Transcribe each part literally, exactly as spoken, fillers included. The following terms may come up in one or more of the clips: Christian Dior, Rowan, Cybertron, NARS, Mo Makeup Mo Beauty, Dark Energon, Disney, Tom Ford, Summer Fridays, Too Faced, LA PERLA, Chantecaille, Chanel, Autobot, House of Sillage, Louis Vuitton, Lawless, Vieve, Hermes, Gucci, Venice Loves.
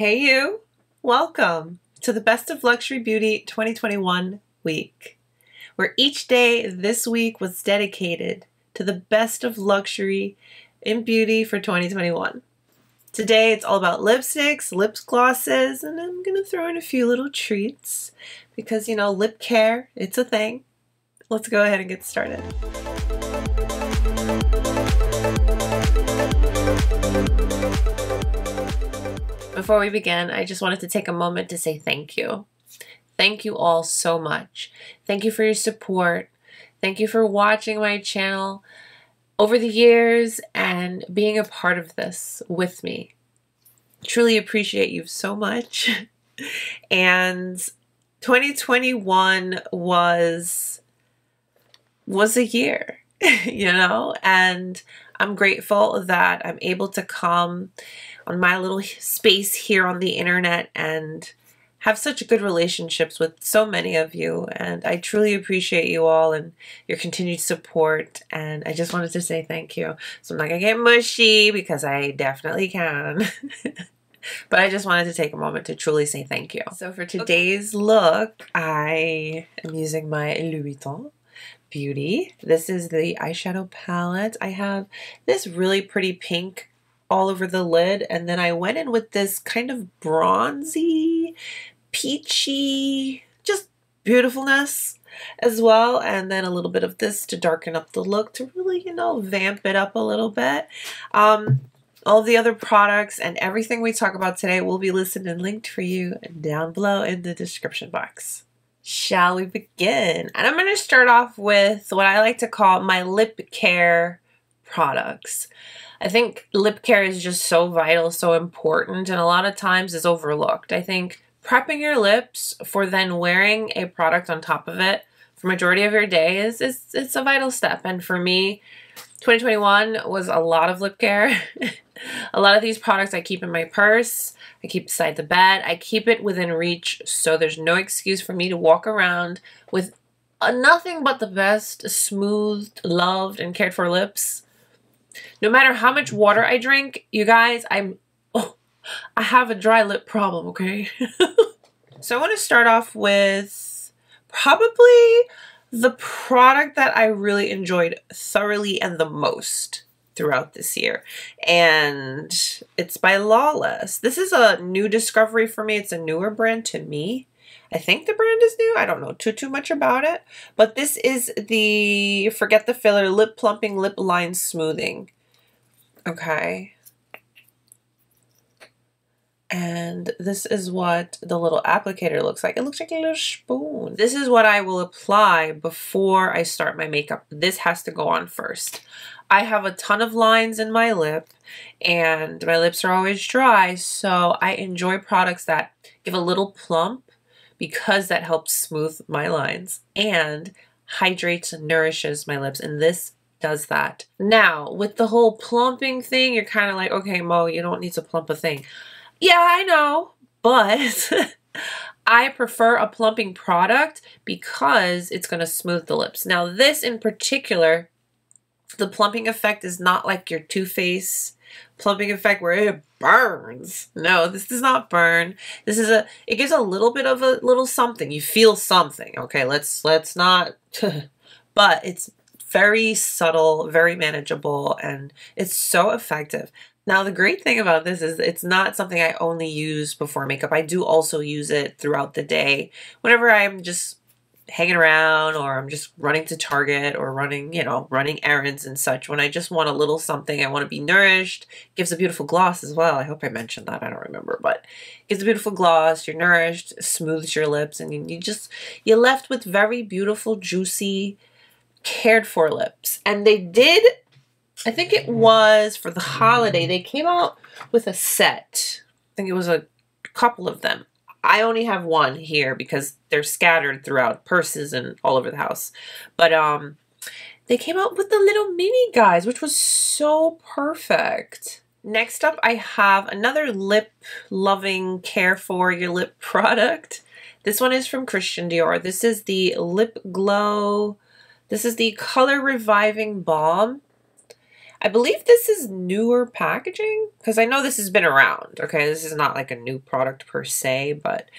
Hey you! Welcome to the Best of Luxury Beauty twenty twenty-one week, where each day this week was dedicated to the best of luxury in beauty for twenty twenty-one. Today it's all about lipsticks, lip glosses, and I'm gonna throw in a few little treats because, you know, lip care, it's a thing. Let's go ahead and get started. Before we begin, I just wanted to take a moment to say thank you. Thank you all so much. Thank you for your support. Thank you for watching my channel over the years and being a part of this with me. Truly appreciate you so much. And twenty twenty-one was, was a year, you know, and I'm grateful that I'm able to come on my little space here on the internet and have such good relationships with so many of you, and I truly appreciate you all and your continued support, and I just wanted to say thank you. So I'm not gonna get mushy because I definitely can. But I just wanted to take a moment to truly say thank you. So for today's look, I am using my Louis Vuitton Beauty. This is the eyeshadow palette. I have this really pretty pink all over the lid, and then I went in with this kind of bronzy, peachy, just beautifulness as well, and then a little bit of this to darken up the look to really, you know, vamp it up a little bit. Um, all the other products and everything we talk about today will be listed and linked for you down below in the description box. Shall we begin? And I'm going to start off with what I like to call my lip care products. I think lip care is just so vital, so important, and a lot of times is overlooked. I think prepping your lips for then wearing a product on top of it for majority of your day is, is it's a vital step. And for me, twenty twenty-one was a lot of lip care. A lot of these products I keep in my purse, I keep beside the bed, I keep it within reach, so there's no excuse for me to walk around with nothing but the best, smoothed, loved, and cared for lips. No matter how much water I drink, you guys, I'm, oh, I have a dry lip problem, okay? So I want to start off with probably the product that I really enjoyed thoroughly and the most throughout this year, and it's by Lawless. This is a new discovery for me. It's a newer brand to me. I think the brand is new. I don't know too, too much about it, but this is the Forget the Filler Lip Plumping Lip Line Smoothing. Okay. And this is what the little applicator looks like. It looks like a little spoon. This is what I will apply before I start my makeup. This has to go on first. I have a ton of lines in my lip and my lips are always dry, so I enjoy products that give a little plump, because that helps smooth my lines and hydrates and nourishes my lips, and this does that. Now, with the whole plumping thing, you're kind of like, okay, Mo, you don't need to plump a thing. Yeah, I know, but I prefer a plumping product because it's gonna smooth the lips. Now, this in particular, the plumping effect is not like your Too Faced plumping effect where it burns. No, this does not burn. This is a, it gives a little bit of a little something. You feel something. Okay, let's, let's not, but it's very subtle, very manageable, and it's so effective. Now, the great thing about this is it's not something I only use before makeup. I do also use it throughout the day whenever I'm just hanging around, or I'm just running to Target or running, you know, running errands and such. When I just want a little something, I want to be nourished. It gives a beautiful gloss as well. I hope I mentioned that. I don't remember, but it gives a beautiful gloss. You're nourished, smooths your lips, and you just, you're left with very beautiful, juicy, cared for lips. And they did, I think it was for the holiday, they came out with a set. I think it was a couple of them. I only have one here because they're scattered throughout purses and all over the house. But um, they came out with the little mini guys, which was so perfect. Next up, I have another lip-loving, care-for-your-lip product. This one is from Christian Dior. This is the Lip Glow. This is the Color Reviving Balm. I believe this is newer packaging, because I know this has been around, okay? This is not like a new product per se, but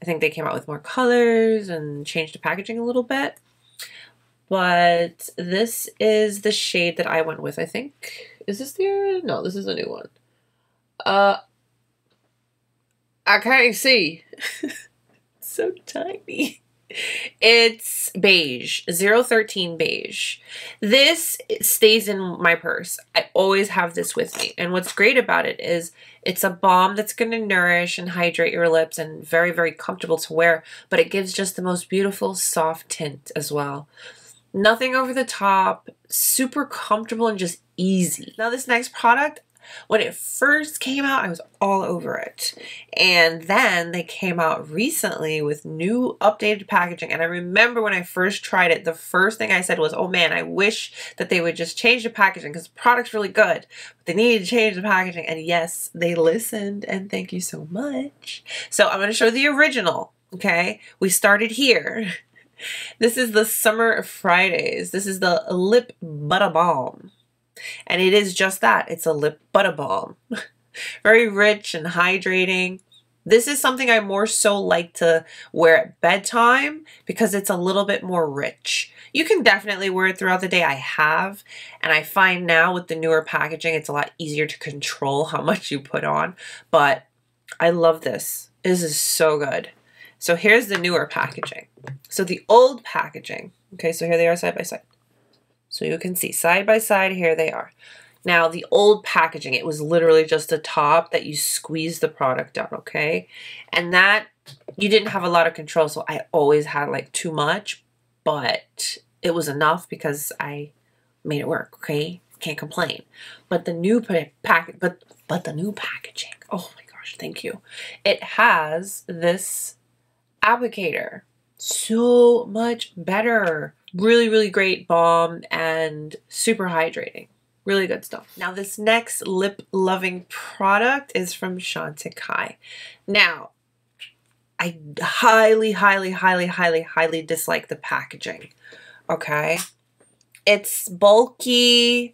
I think they came out with more colors and changed the packaging a little bit. But this is the shade that I went with, I think. Is this the... No, this is a new one. Uh, I can't see. It's so tiny. It's beige, zero thirteen beige. This stays in my purse. I always have this with me. And what's great about it is it's a balm that's going to nourish and hydrate your lips and very, very comfortable to wear. But it gives just the most beautiful soft tint as well. Nothing over the top, super comfortable and just easy. Now this next product, when it first came out, I was all over it. And then they came out recently with new updated packaging. And I remember when I first tried it, the first thing I said was, oh man, I wish that they would just change the packaging because the product's really good. But they needed to change the packaging. And yes, they listened. And thank you so much. So I'm going to show the original. Okay. We started here. This is the Summer Fridays. This is the Lip Butter Balm. And it is just that. It's a lip butter balm. Very rich and hydrating. This is something I more so like to wear at bedtime because it's a little bit more rich. You can definitely wear it throughout the day. I have. And I find now with the newer packaging, it's a lot easier to control how much you put on. But I love this. This is so good. So here's the newer packaging. So the old packaging. Okay, so here they are side by side. So you can see side by side, here they are. Now the old packaging, it was literally just a top that you squeeze the product on, okay? And that, you didn't have a lot of control, so I always had like too much, but it was enough because I made it work, okay? Can't complain. But the new pack, but, but the new packaging, oh my gosh, thank you. It has this applicator, so much better. Really, really great balm and super hydrating. Really good stuff. Now this next lip-loving product is from Chantecaille. Now, I highly, highly, highly, highly, highly dislike the packaging, okay? It's bulky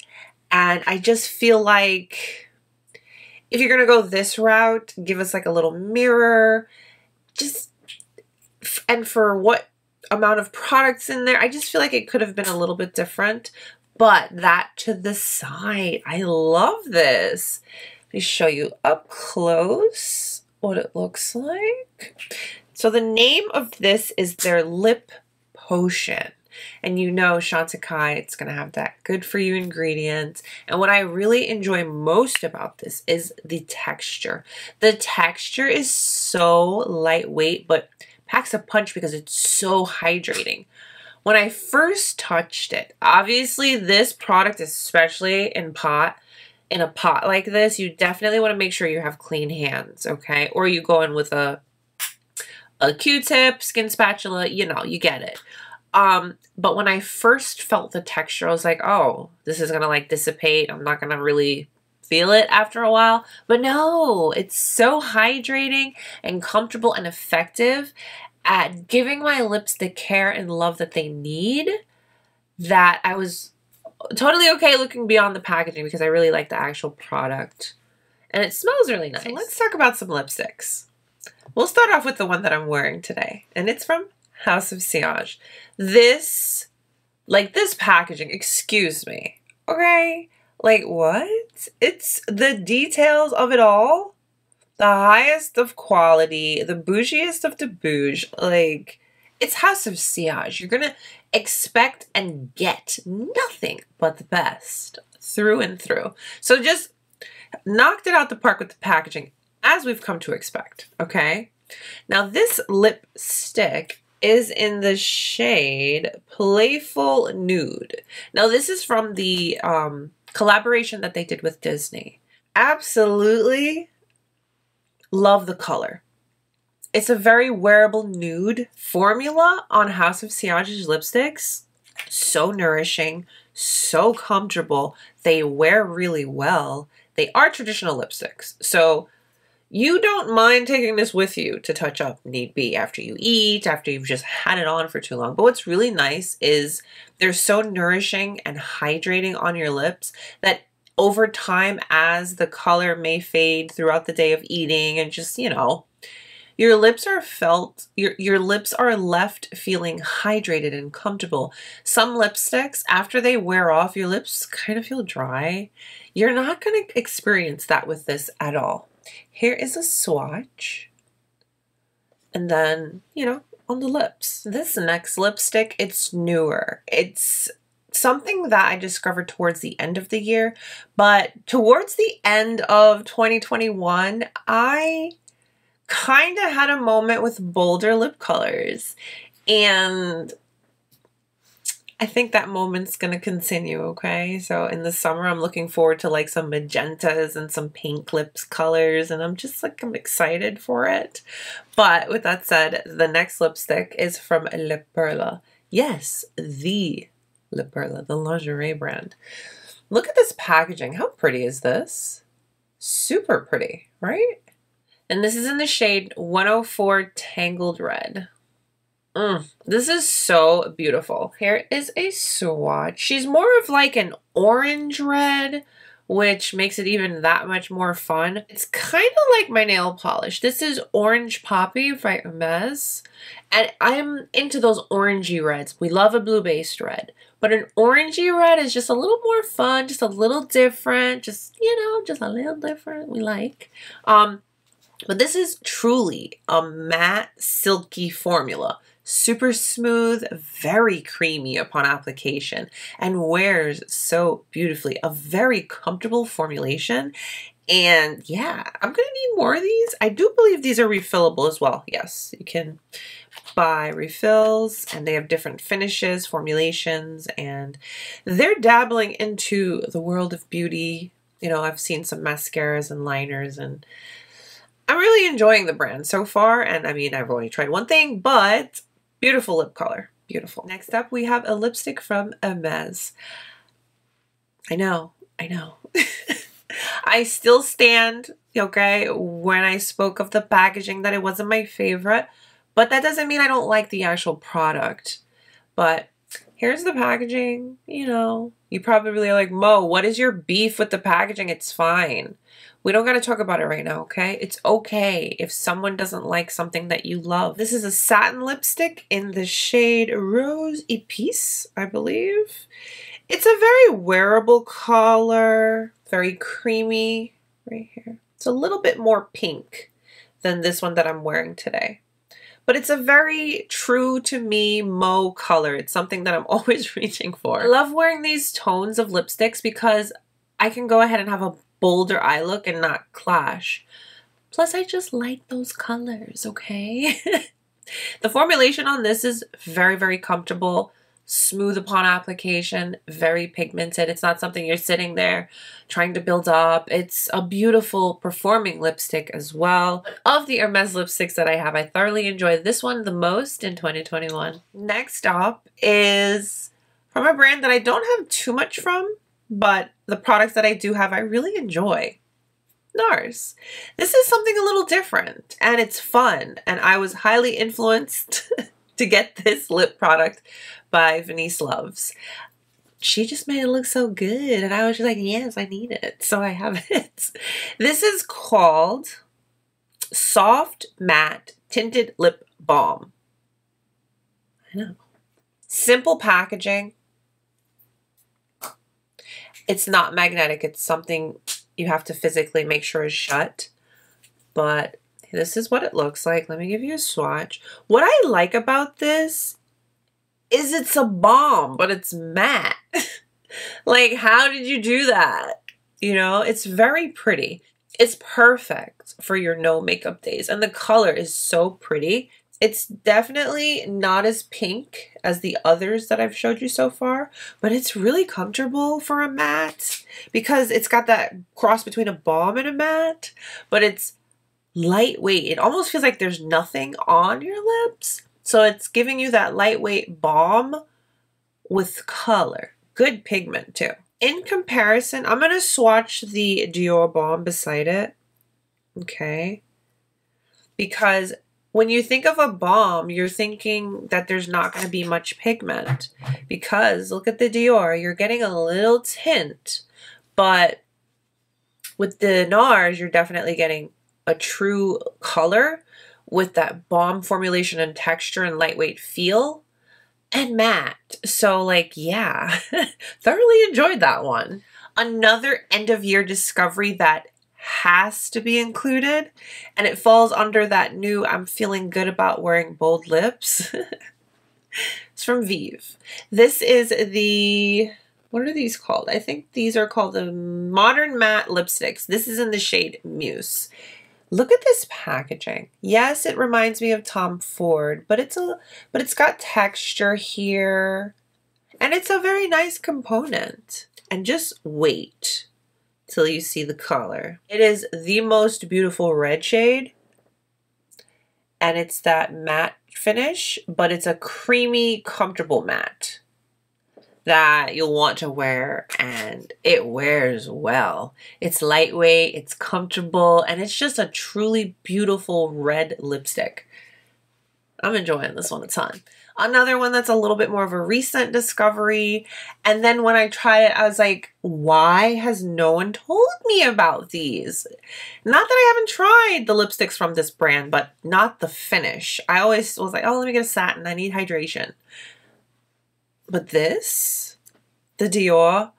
and I just feel like if you're gonna go this route, give us like a little mirror, just, and for what amount of products in there. I just feel like it could have been a little bit different, but that to the side. I love this. Let me show you up close what it looks like. So the name of this is their Lip Potion. And you know Chantecaille, it's going to have that good for you ingredient. And what I really enjoy most about this is the texture. The texture is so lightweight, but packs a punch because it's so hydrating. When I first touched it, obviously this product, especially in pot, in a pot like this, you definitely want to make sure you have clean hands, okay? Or you go in with a, a Q-tip, skin spatula, you know, you get it. Um, but when I first felt the texture, I was like, oh, this is going to like dissipate. I'm not going to really feel it after a while, but no, it's so hydrating and comfortable and effective at giving my lips the care and love that they need, that I was totally okay looking beyond the packaging because I really like the actual product and it smells really nice. So let's talk about some lipsticks. We'll start off with the one that I'm wearing today, and it's from House of Sillage. This, like this packaging, excuse me, okay? Like what? It's the details of it all. The highest of quality, the bougiest of the bouge. Like, it's House of Sillage. You're gonna expect and get nothing but the best through and through. So just knocked it out the park with the packaging as we've come to expect, okay? Now this lipstick is in the shade Playful Nude. Now this is from the, um, collaboration that they did with Disney. Absolutely love the color. It's a very wearable nude formula on House of Sillage's lipsticks. So nourishing, so comfortable. They wear really well. They are traditional lipsticks. So you don't mind taking this with you to touch up need be after you eat, after you've just had it on for too long. But what's really nice is they're so nourishing and hydrating on your lips that over time, as the color may fade throughout the day of eating, and just, you know, your lips are felt, your, your lips are left feeling hydrated and comfortable. Some lipsticks, after they wear off, your lips kind of feel dry. You're not going to experience that with this at all. Here is a swatch. And then, you know, on the lips. This next lipstick, it's newer. It's something that I discovered towards the end of the year, but towards the end of twenty twenty-one, I kind of had a moment with bolder lip colors, and I think that moment's going to continue, okay? So in the summer, I'm looking forward to like some magentas and some pink lips colors, and I'm just like, I'm excited for it. But with that said, the next lipstick is from La Perla. Yes, the La Perla, the lingerie brand. Look at this packaging. How pretty is this? Super pretty, right? And this is in the shade one oh four Tangled Red. Mm, this is so beautiful. Here is a swatch. She's more of like an orange red, which makes it even that much more fun. It's kind of like my nail polish. This is Orange Poppy by Hermes. And I'm into those orangey reds. We love a blue-based red. But an orangey red is just a little more fun, just a little different, just, you know, just a little different, we like. Um, but this is truly a matte, silky formula. Super smooth, very creamy upon application, and wears so beautifully. A very comfortable formulation. And yeah, I'm gonna need more of these. I do believe these are refillable as well. Yes, you can buy refills, and they have different finishes, formulations, and they're dabbling into the world of beauty. You know, I've seen some mascaras and liners, and I'm really enjoying the brand so far. And I mean, I've only tried one thing, but beautiful lip color, beautiful. Next up, we have a lipstick from Hermes. I know, I know. I still stand, okay, when I spoke of the packaging that it wasn't my favorite, but that doesn't mean I don't like the actual product. But here's the packaging, you know. You probably are like, Mo, what is your beef with the packaging? It's fine. We don't got to talk about it right now, okay? It's okay if someone doesn't like something that you love. This is a satin lipstick in the shade Rose Épice, I believe. It's a very wearable color. Very creamy right here. It's a little bit more pink than this one that I'm wearing today. But it's a very true to me Mo color. It's something that I'm always reaching for. I love wearing these tones of lipsticks because I can go ahead and have a bolder eye look and not clash. Plus, I just like those colors, okay? The formulation on this is very, very comfortable. Smooth upon application, very pigmented. It's not something you're sitting there trying to build up. It's a beautiful performing lipstick as well. Of the Hermes lipsticks that I have, I thoroughly enjoy this one the most in twenty twenty-one. Next up is from a brand that I don't have too much from, but the products that I do have, I really enjoy. NARS. This is something a little different, and it's fun, and I was highly influenced to get this lip product by Venice Loves. She just made it look so good, and I was just like, yes, I need it. So I have it. This is called Soft Matte Tinted Lip Balm. I know. Simple packaging. It's not magnetic. It's something you have to physically make sure is shut. But this is what it looks like. Let me give you a swatch. What I like about this is it's a balm, but it's matte. Like, how did you do that? You know, it's very pretty. It's perfect for your no makeup days. And the color is so pretty. It's definitely not as pink as the others that I've showed you so far, but it's really comfortable for a matte because it's got that cross between a balm and a matte, but it's lightweight. It almost feels like there's nothing on your lips. So it's giving you that lightweight balm with color. Good pigment too. In comparison, I'm going to swatch the Dior balm beside it. Okay. Because when you think of a balm, you're thinking that there's not going to be much pigment. Because look at the Dior. You're getting a little tint, but With the NARS, you're definitely getting a true color with that bomb formulation and texture and lightweight feel and matte. So like, yeah, thoroughly enjoyed that one. Another end of year discovery that has to be included, and it falls under that new I'm feeling good about wearing bold lips. It's from Vieve. This is the, what are these called? I think these are called the Modern Matte Lipsticks. This is in the shade Muse. Look at this packaging. Yes, it reminds me of Tom Ford, but it's a but it's got texture here, and it's a very nice component. And just wait till you see the color. It is the most beautiful red shade, and it's that matte finish, but it's a creamy, comfortable matte that you'll want to wear, and it wears well. It's lightweight, it's comfortable, and it's just a truly beautiful red lipstick. I'm enjoying this one a ton. Another one that's a little bit more of a recent discovery, and then when I tried it, I was like, why has no one told me about these? Not that I haven't tried the lipsticks from this brand, but not the finish. I always was like, oh, let me get a satin, I need hydration. But this, the Dior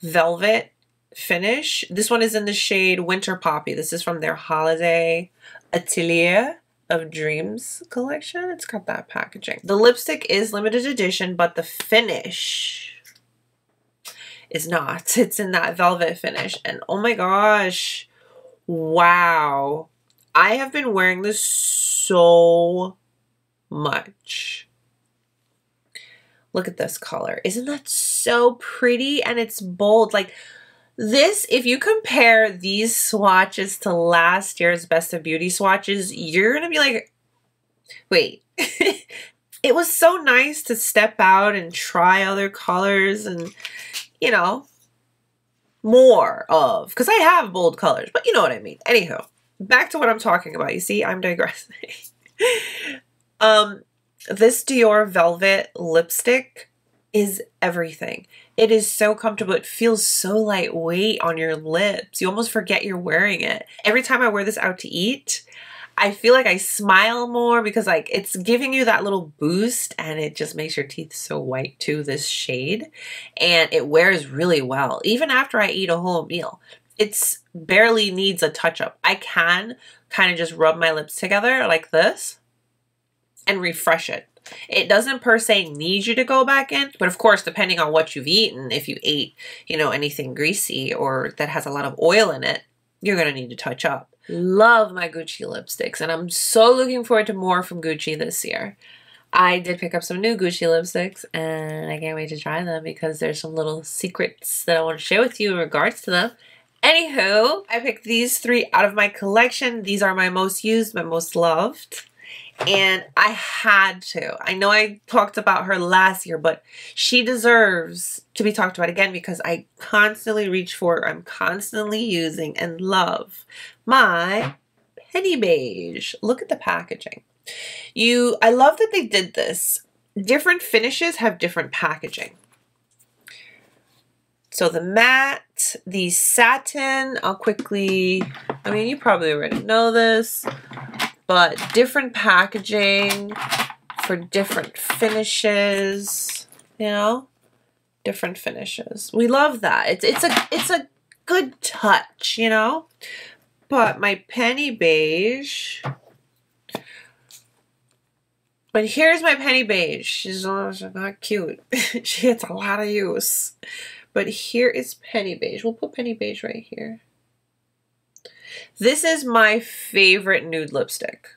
Velvet Finish, this one is in the shade Winter Poppy. This is from their Holiday Atelier of Dreams collection. It's got that packaging. The lipstick is limited edition, but the finish is not. It's in that velvet finish. And oh my gosh, wow. I have been wearing this so much. Look at this color. Isn't that so pretty? And it's bold. Like this, if you compare these swatches to last year's Best of Beauty swatches, you're going to be like, wait. It was so nice to step out and try other colors and, you know, more of. Because I have bold colors, but you know what I mean. Anywho, back to what I'm talking about. You see, I'm digressing. um... This Dior Velvet lipstick is everything. It is so comfortable. It feels so lightweight on your lips. You almost forget you're wearing it. Every time I wear this out to eat, I feel like I smile more because like it's giving you that little boost, and it just makes your teeth so white too, this shade. And it wears really well. Even after I eat a whole meal, it's barely needs a touch up. I can kind of just rub my lips together like this and refresh it. It doesn't per se need you to go back in, but of course, depending on what you've eaten, if you ate, you know, anything greasy or that has a lot of oil in it, you're gonna need to touch up. Love my Gucci lipsticks, and I'm so looking forward to more from Gucci this year. I did pick up some new Gucci lipsticks, and I can't wait to try them because there's some little secrets that I want to share with you in regards to them. Anywho, I picked these three out of my collection. These are my most used, my most loved. And I had to. I know I talked about her last year, but she deserves to be talked about again because I constantly reach for her. I'm constantly using and love my Penny Beige. Look at the packaging. You, I love that they did this. Different finishes have different packaging. So the matte, the satin, I'll quickly, I mean, you probably already know this, but different packaging for different finishes, you know, different finishes. We love that. It's, it's, a, it's a good touch, you know, but my Penny Beige, but here's my Penny Beige. She's, she's not cute. She gets a lot of use, but here is Penny Beige. We'll put Penny Beige right here. This is my favorite nude lipstick,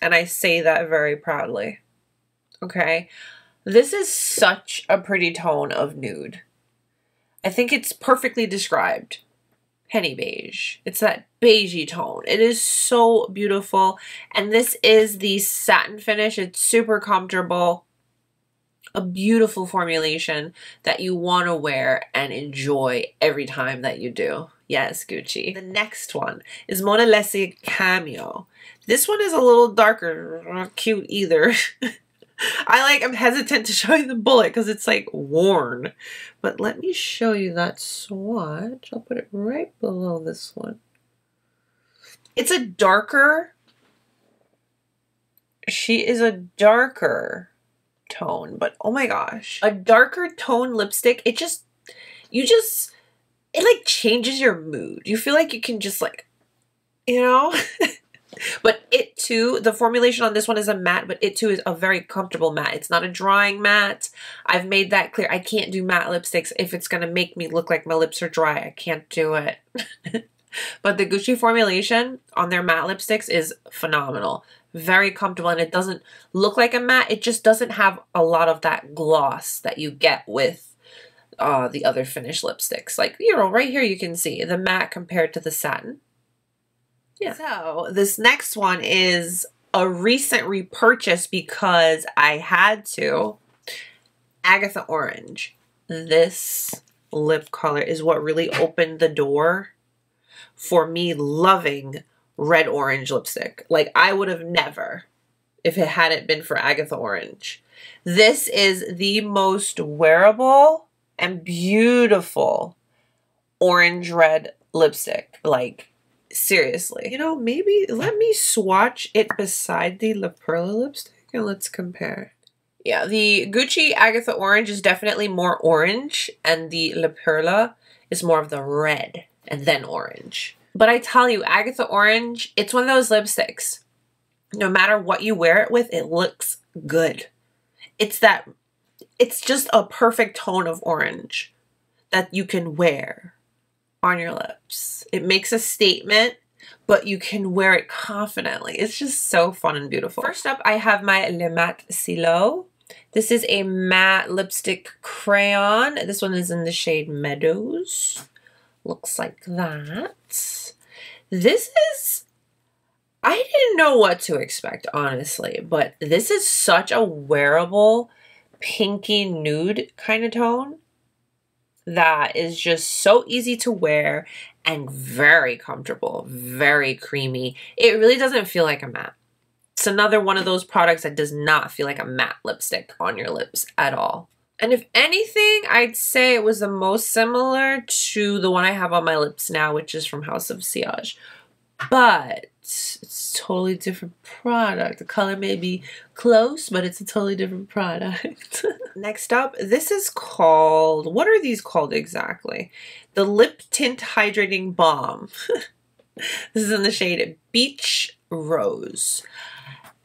and I say that very proudly, okay? This is such a pretty tone of nude. I think it's perfectly described. Penny Beige. It's that beigey tone. It is so beautiful, and this is the satin finish. It's super comfortable. A beautiful formulation that you want to wear and enjoy every time that you do. Yes, Gucci. The next one is Mona Lessig Cameo. This one is a little darker, not cute either. I like, I'm hesitant to show you the bullet because it's like worn. But let me show you that swatch. I'll put it right below this one. It's a darker, she is a darker tone, but oh my gosh. A darker tone lipstick, it just, you just, it like changes your mood. You feel like you can just like, you know? But it too, the formulation on this one is a matte, but it too is a very comfortable matte. It's not a drying matte. I've made that clear. I can't do matte lipsticks if it's going to make me look like my lips are dry. I can't do it. But the Gucci formulation on their matte lipsticks is phenomenal. Very comfortable, and it doesn't look like a matte. It just doesn't have a lot of that gloss that you get with uh, the other finished lipsticks. Like, you know, right here you can see the matte compared to the satin. Yeah. So this next one is a recent repurchase because I had to. Agatha Orange. This lip color is what really opened the door for me loving red orange lipstick. Like, I would have never if it hadn't been for Agatha Orange. This is the most wearable and beautiful orange red lipstick. Like, seriously. You know, maybe let me swatch it beside the La Perla lipstick and let's compare. Yeah, the Gucci Agatha Orange is definitely more orange, and the La Perla is more of the red and then orange. But I tell you, Agatha Orange, it's one of those lipsticks. No matter what you wear it with, it looks good. It's that, it's just a perfect tone of orange that you can wear on your lips. It makes a statement, but you can wear it confidently. It's just so fun and beautiful. First up, I have my Le Mat Silo. This is a matte lipstick crayon. This one is in the shade Meadows. Looks like that. This is, I didn't know what to expect, honestly, but this is such a wearable pinky nude kind of tone that is just so easy to wear and very comfortable, very creamy. It really doesn't feel like a matte. It's another one of those products that does not feel like a matte lipstick on your lips at all. And if anything, I'd say it was the most similar to the one I have on my lips now, which is from House of Sillage. But it's a totally different product. The color may be close, but it's a totally different product. Next up, this is called, what are these called exactly? The Lip Tint Hydrating Balm. This is in the shade Beach Rose.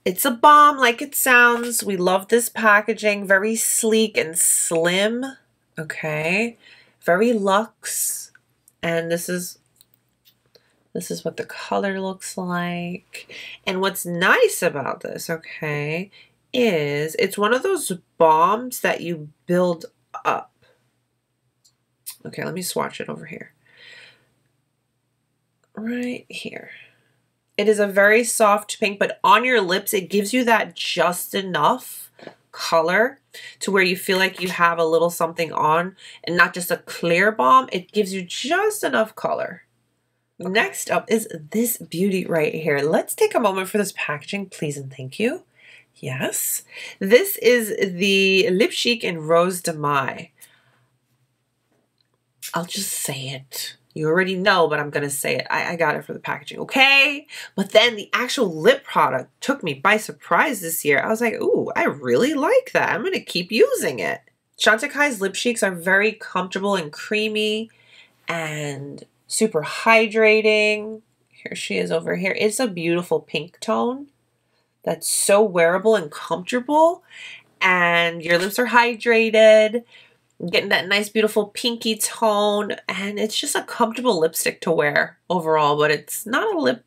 It's a balm like it sounds. We love this packaging. Very sleek and slim. Okay. Very luxe. And this is This is what the color looks like. And what's nice about this, okay, is it's one of those balms that you build up. Okay, let me swatch it over here. Right here. It is a very soft pink, but on your lips, it gives you that just enough color to where you feel like you have a little something on and not just a clear balm. It gives you just enough color. Next up is this beauty right here. Let's take a moment for this packaging, please and thank you. Yes. This is the Lip Chic in Rose de Mai. I'll just say it. You already know, but I'm going to say it. I, I got it for the packaging, okay? But then the actual lip product took me by surprise this year. I was like, ooh, I really like that. I'm going to keep using it. Chantecaille's Lip Chics are very comfortable and creamy and super hydrating. Here she is over here. It's a beautiful pink tone that's so wearable and comfortable, and your lips are hydrated, getting that nice beautiful pinky tone, and it's just a comfortable lipstick to wear overall. But it's not a lip.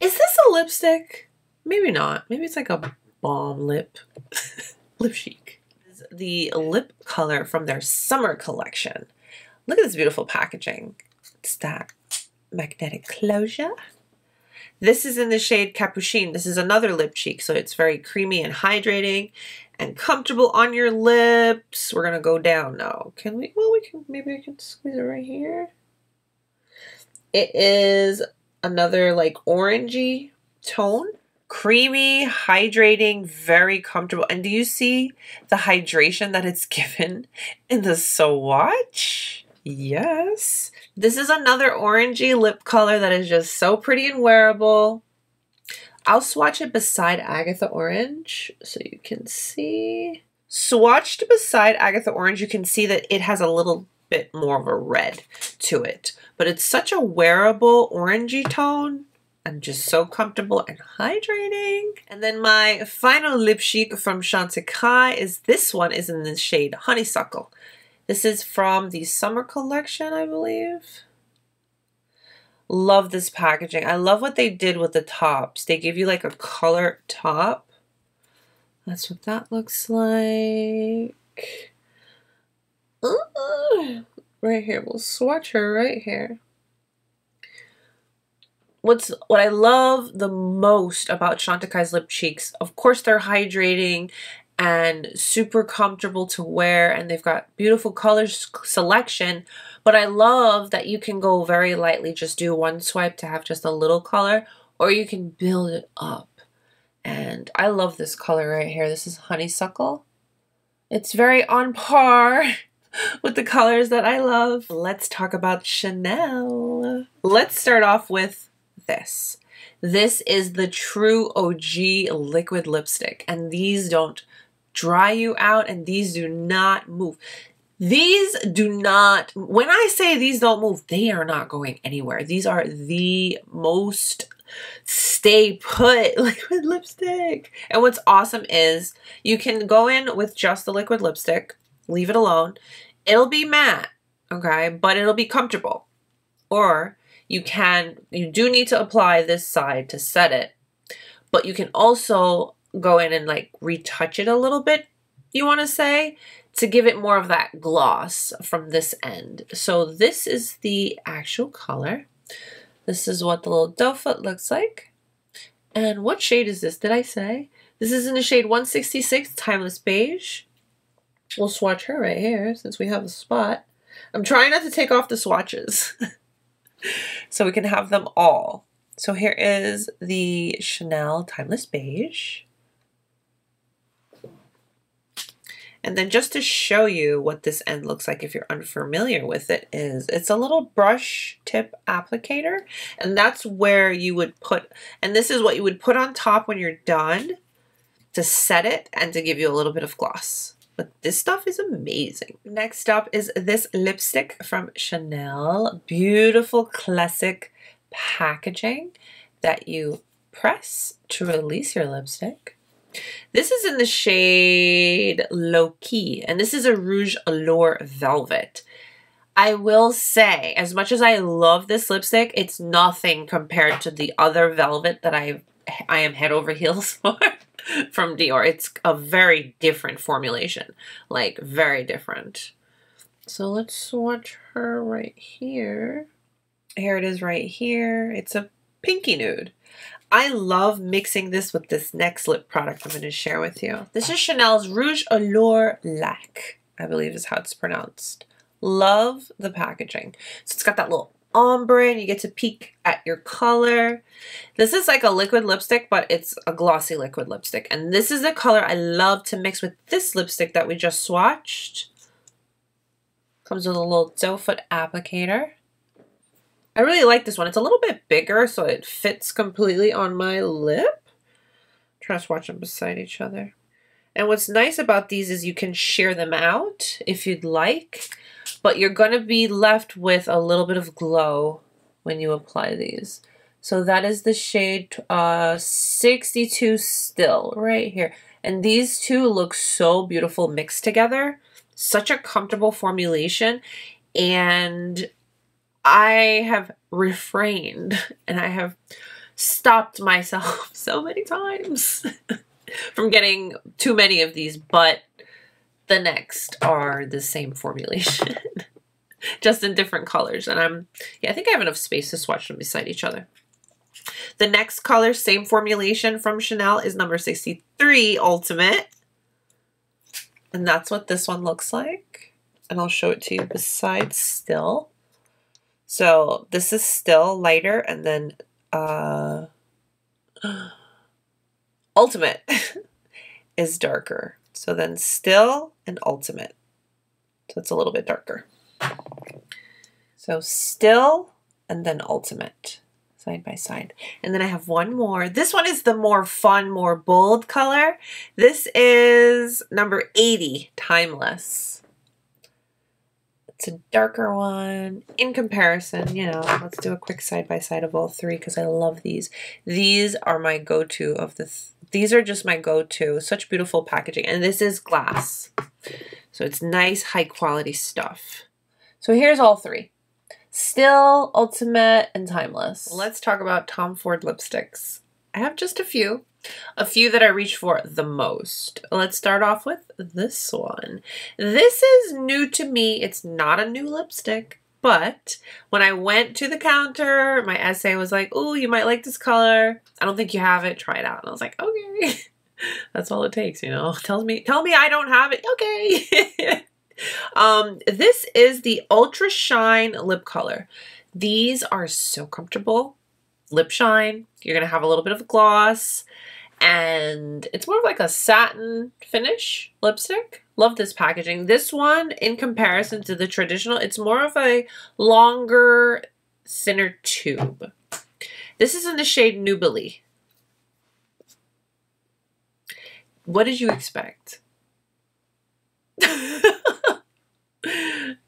Is this a lipstick? Maybe not. Maybe it's like a balm lip. Lip Chic. This is the lip color from their summer collection. Look at this beautiful packaging. It's that magnetic closure. This is in the shade Capuchin. This is another lip cheek, so it's very creamy and hydrating and comfortable on your lips. We're gonna go down now. Can we? Well, we can. Maybe I can squeeze it right here. It is another like orangey tone. Creamy, hydrating, very comfortable. And do you see the hydration that it's given in the swatch? Yes. This is another orangey lip color that is just so pretty and wearable. I'll swatch it beside Agatha Orange so you can see. Swatched beside Agatha Orange, you can see that it has a little bit more of a red to it. But it's such a wearable orangey tone. I'm just so comfortable and hydrating. And then my final lip chic from Chantecaille is this one is in the shade Honeysuckle. This is from the summer collection, I believe. Love this packaging. I love what they did with the tops. They give you like a color top. That's what that looks like. Ooh, right here. We'll swatch her right here. What's what I love the most about Chantecaille's lip cheeks, of course, they're hydrating and super comfortable to wear, and they've got beautiful color selection, but I love that you can go very lightly, just do one swipe to have just a little color, or you can build it up. And I love this color right here. This is Honeysuckle. It's very on par with the colors that I love. Let's talk about Chanel. Let's start off with this. This is the true O G liquid lipstick, and these don't dry you out, and these do not move. These do not, when I say these don't move, they are not going anywhere. These are the most stay put liquid lipstick. And what's awesome is you can go in with just the liquid lipstick, leave it alone. It'll be matte, okay, but it'll be comfortable. Or you can, you do need to apply this side to set it, but you can also go in and like retouch it a little bit, you want to say, to give it more of that gloss from this end. So this is the actual color. This is what the little doe foot looks like. And what shade is this? Did I say? This is in the shade one sixty-six, Timeless Beige. We'll swatch her right here since we have a spot. I'm trying not to take off the swatches. So we can have them all. So here is the Chanel Timeless Beige. And then just to show you what this end looks like if you're unfamiliar with it is it's a little brush tip applicator, and that's where you would put, and this is what you would put on top when you're done to set it and to give you a little bit of gloss. But this stuff is amazing. Next up is this lipstick from Chanel. Beautiful classic packaging that you press to release your lipstick. This is in the shade Low Key, and this is a Rouge Allure Velvet. I will say, as much as I love this lipstick, it's nothing compared to the other velvet that I I am head over heels for. From Dior. It's a very different formulation, like very different. So let's swatch her right here. Here it is right here. It's a pinky nude. I love mixing this with this next lip product I'm going to share with you. This is Chanel's Rouge Allure Lac, I believe is how it's pronounced. Love the packaging. So it's got that little ombre and you get to peek at your color. This is like a liquid lipstick, but it's a glossy liquid lipstick, and this is the color I love to mix with this lipstick that we just swatched. Comes with a little doe foot applicator. I really like this one. It's a little bit bigger, so it fits completely on my lip. Try to swatch them beside each other. And what's nice about these is you can sheer them out if you'd like, but you're going to be left with a little bit of glow when you apply these. So that is the shade uh, sixty-two Still right here. And these two look so beautiful mixed together. Such a comfortable formulation. And I have refrained and I have stopped myself so many times from getting too many of these, but the next are the same formulation, just in different colors. And I'm, yeah, I think I have enough space to swatch them beside each other. The next color, same formulation from Chanel, is number sixty-three Ultimate. And that's what this one looks like. And I'll show it to you beside Still. So this is Still lighter, and then, uh, Ultimate is darker. So then Still and Ultimate. So it's a little bit darker. So Still and then Ultimate side by side. And then I have one more. This one is the more fun, more bold color. This is number eighty, Timeless. It's a darker one in comparison, you know. Let's do a quick side by side of all three because I love these. These are my go-to of the, th these are just my go-to. Such beautiful packaging. And this is glass. So it's nice, high quality stuff. So here's all three. Still, Ultimate, and Timeless. Let's talk about Tom Ford lipsticks. I have just a few. A few that I reach for the most. Let's start off with this one. This is new to me. It's not a new lipstick, but when I went to the counter, my essay was like, oh, you might like this color. I don't think you have it. Try it out. And I was like, okay. That's all it takes, you know. Tell me, tell me I don't have it. Okay. um, this is the Ultra Shine Lip Color. These are so comfortable. Lip shine. You're going to have a little bit of gloss. And it's more of like a satin finish lipstick. Love this packaging. This one, in comparison to the traditional, it's more of a longer, thinner tube. This is in the shade Nubilee. What did you expect?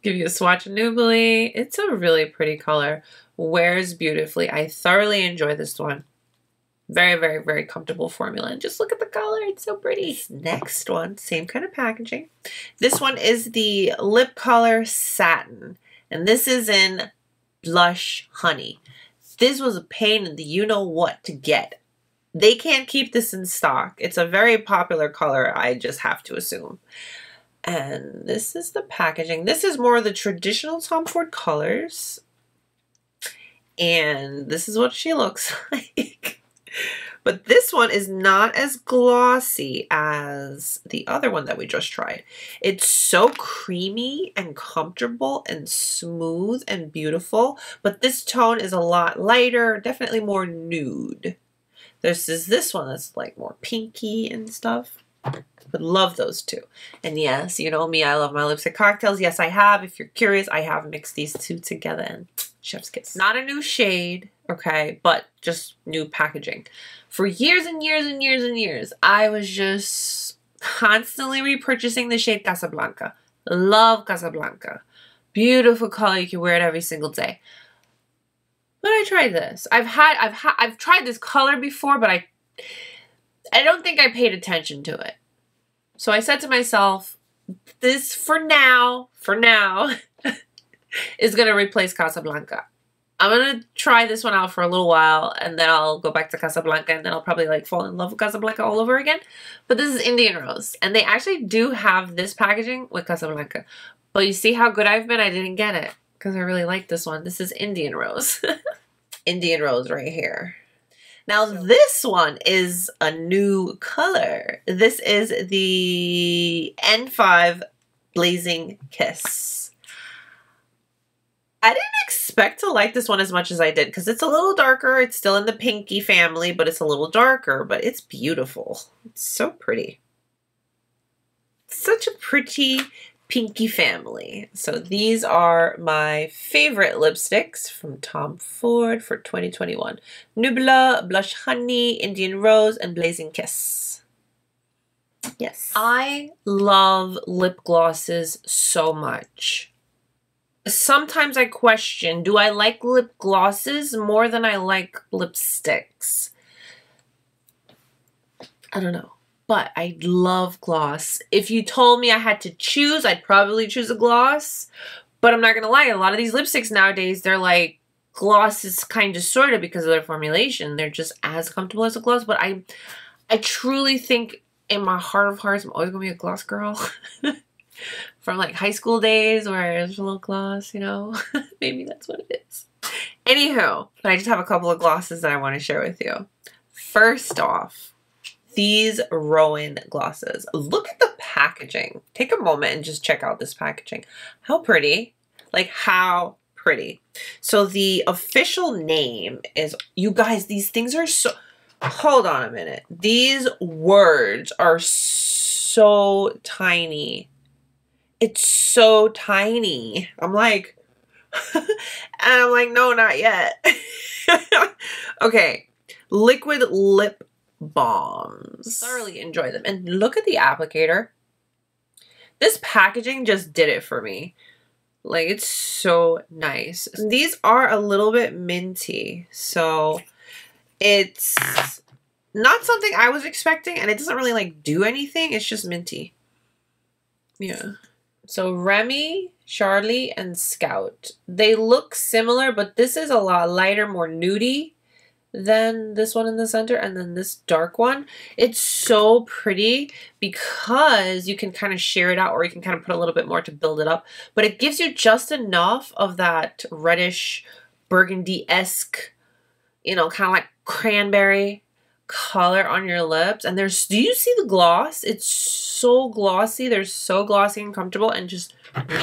Give you a swatch of Nubilee. It's a really pretty color. Wears beautifully. I thoroughly enjoy this one. Very, very, very comfortable formula. And just look at the color. It's so pretty. Next one, same kind of packaging. This one is the lip color Satin. And this is in Blush Honey. This was a pain in the you-know-what to get. They can't keep this in stock. It's a very popular color, I just have to assume. And this is the packaging. This is more of the traditional Tom Ford colors. And this is what she looks like. But this one is not as glossy as the other one that we just tried. It's so creamy and comfortable and smooth and beautiful. But this tone is a lot lighter, definitely more nude. This is this one that's like more pinky and stuff. Would love those two. And yes, you know me, I love my lipstick cocktails. Yes, I have. If you're curious, I have mixed these two together and chef's kiss. Not a new shade, okay, but just new packaging. For years and years and years and years, I was just constantly repurchasing the shade Casablanca. Love Casablanca. Beautiful color. You can wear it every single day. But I tried this. I've had, I've had, I've tried this color before, but I, I don't think I paid attention to it. So I said to myself, this for now, for now, is going to replace Casablanca. I'm going to try this one out for a little while, and then I'll go back to Casablanca, and then I'll probably like fall in love with Casablanca all over again. But this is Indian Rose, and they actually do have this packaging with Casablanca. But you see how good I've been? I didn't get it because I really like this one. This is Indian Rose. Indian Rose right here. Now this one is a new color. This is the N five Blazing Kiss. I didn't expect to like this one as much as I did because it's a little darker. It's still in the pinky family, but it's a little darker, but it's beautiful. It's so pretty. Such a pretty pinky family. So these are my favorite lipsticks from Tom Ford for twenty twenty-one. Nubla, Blush Honey, Indian Rose, and Blazing Kiss. Yes. I love lip glosses so much. Sometimes I question, do I like lip glosses more than I like lipsticks? I don't know. But I love gloss. If you told me I had to choose, I'd probably choose a gloss. But I'm not going to lie, a lot of these lipsticks nowadays, they're like glosses kind of sort of because of their formulation. They're just as comfortable as a gloss. But I I truly think in my heart of hearts, I'm always going to be a gloss girl. From like high school days where it's a little gloss, you know. Maybe that's what it is. Anywho, but I just have a couple of glosses that I want to share with you. First off, these Rowan glosses. Look at the packaging. Take a moment and just check out this packaging. How pretty. Like how pretty. So the official name is, you guys, these things are so, Hold on a minute. These words are so tiny. It's so tiny. I'm like, and I'm like, no, not yet. Okay. Liquid lip balms. Thoroughly enjoy them. And look at the applicator. This packaging just did it for me. Like, it's so nice. These are a little bit minty. So it's not something I was expecting, and it doesn't really like do anything. It's just minty. Yeah. So Remy, Charlie, and Scout. They look similar, but this is a lot lighter, more nudie than this one in the center, and then this dark one. It's so pretty because you can kind of share it out, or you can kind of put a little bit more to build it up. But it gives you just enough of that reddish, burgundy-esque, you know, kind of like cranberry color on your lips. And there's, do you see the gloss? It's so glossy. They're so glossy and comfortable and just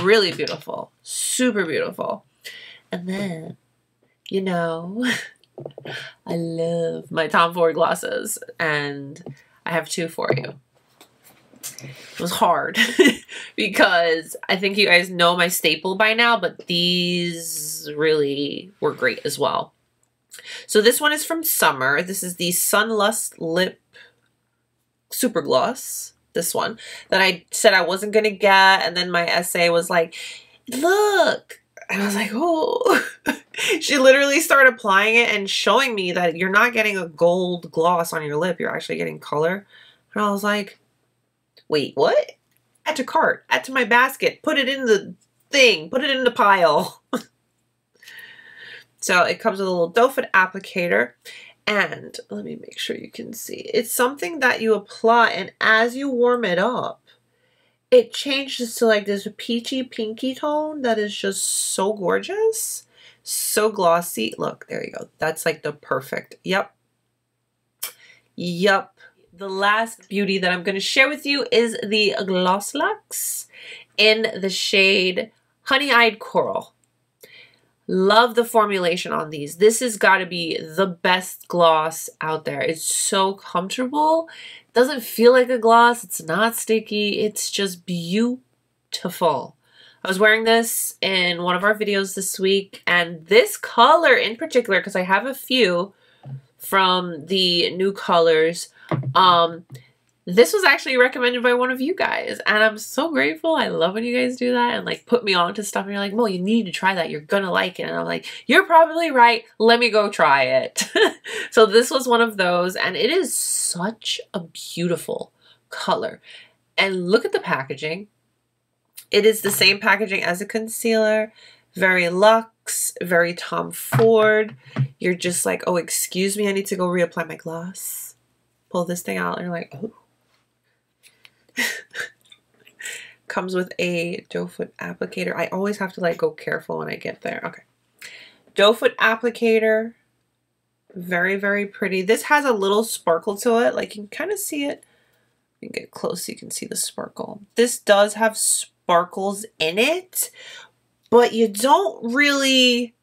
really beautiful. Super beautiful. And then, you know, I love my Tom Ford glosses, and I have two for you. It was hard because I think you guys know my staple by now, but these really were great as well. So this one is from Summer. This is the Sunlust Lip Super Gloss. This one that I said I wasn't going to get. And then my essay was like, look. And I was like, oh. She literally started applying it and showing me that you're not getting a gold gloss on your lip. You're actually getting color. And I was like, wait, what? Add to cart. Add to my basket. Put it in the thing. Put it in the pile. So it comes with a little doe-foot applicator, and let me make sure you can see. It's something that you apply, and as you warm it up, it changes to like this peachy pinky tone that is just so gorgeous, so glossy. Look, there you go. That's like the perfect. Yep. Yep. The last beauty that I'm going to share with you is the Gloss Luxe in the shade Honey Eyed Coral. Love the formulation on these. This has got to be the best gloss out there. It's so comfortable. It doesn't feel like a gloss. It's not sticky. It's just beautiful. I was wearing this in one of our videos this week, and this color in particular, because I have a few from the new colors, um, this was actually recommended by one of you guys, and I'm so grateful. I love when you guys do that and like put me on to stuff, and you're like, Mo, you need to try that. You're gonna like it. And I'm like, you're probably right. Let me go try it. So this was one of those, and it is such a beautiful color. And look at the packaging. It is the same packaging as a concealer. Very luxe, very Tom Ford. You're just like, oh, excuse me, I need to go reapply my gloss. Pull this thing out, and you're like, oh. Comes with a doe foot applicator. I always have to like go careful when I get there. Okay. Doe foot applicator. Very, very pretty. This has a little sparkle to it. Like you can kind of see it. You can get close so you can see the sparkle. This does have sparkles in it, but you don't really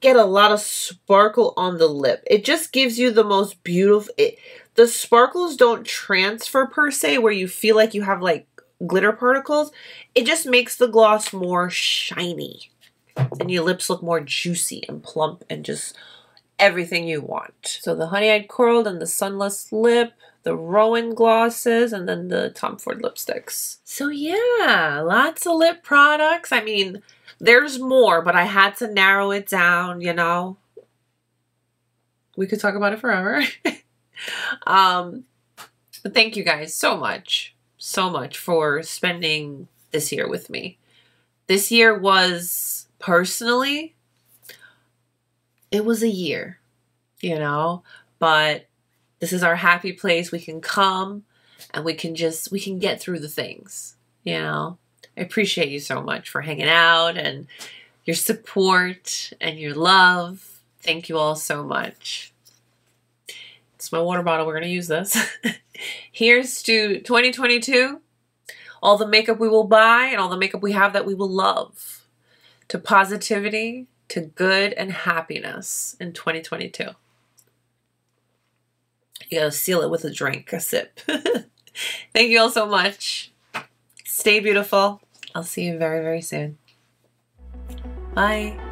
get a lot of sparkle on the lip. It just gives you the most beautiful. It, the sparkles don't transfer per se, where you feel like you have like glitter particles. It just makes the gloss more shiny, and your lips look more juicy and plump and just everything you want. So the Honey Eyed Coral and the Sunless Lip, the Rowan glosses, and then the Tom Ford lipsticks. So yeah, lots of lip products. I mean, there's more, but I had to narrow it down, you know. We could talk about it forever. um, but thank you guys so much, so much for spending this year with me. This year was, personally, it was a year, you know, but this is our happy place. We can come and we can just, we can get through the things, you know. I appreciate you so much for hanging out and your support and your love. Thank you all so much. It's my water bottle. We're going to use this. Here's to twenty twenty-two. All the makeup we will buy and all the makeup we have that we will love. To positivity, to good and happiness in twenty twenty-two. You gotta seal it with a drink, a sip. Thank you all so much. Stay beautiful. I'll see you very, very soon. Bye.